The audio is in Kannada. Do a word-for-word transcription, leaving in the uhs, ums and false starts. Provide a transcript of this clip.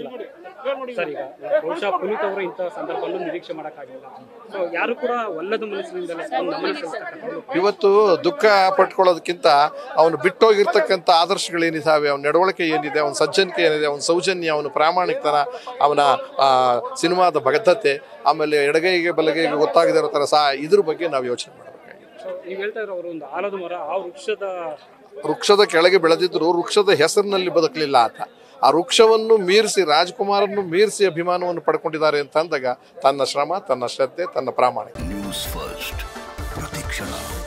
सर बहुश पुनीत इंत संदर्भलू निरीक्षे सो यारू कूड़ा मनसू दुख पटकोदिंत बिटोगिरतक्कंत आदर्शगळेनिदावे नडवळिके एनिदे सज्जनिके एनिदे सौजन्य प्रामाणिकतन सिनेमाद बद्धते आमेले एडगैगे बलगैगे गोत्तागदे इरो ತರ ಸಹ ಇದರ ಬಗ್ಗೆ ನಾವು ಯೋಚನೆ ಮಾಡಬೇಕಾಗಿದೆ। ಆಲದ ಮರ ಆ ವೃಕ್ಷದ ವೃಕ್ಷದ ಕೆಳಗೆ ಬೆಳೆದಿದ್ದರೂ ವೃಕ್ಷದ ಹೆಸರಿನಲ್ಲಿ ಬದುಕಲಿಲ್ಲ ಆತ। ಆ ವೃಕ್ಷವನ್ನು ಮೀರಿಸಿ ರಾಜಕುಮಾರನನ್ನು ಮೀರಿಸಿ ಅಭಿಮಾನವನ್ನು ಪಡೆಕೊಂಡಿದ್ದಾರೆ ಅಂತ ಅಂದಾಗ ತನ್ನ ಶ್ರಮ, ತನ್ನ ಶ್ರದ್ಧೆ, ತನ್ನ ಪ್ರಾಮಾಣಿಕ ನ್ಯೂಸ್ ಫಸ್ಟ್ ಪ್ರತಿಕ್ಷಣ